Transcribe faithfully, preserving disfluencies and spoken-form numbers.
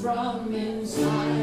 From inside.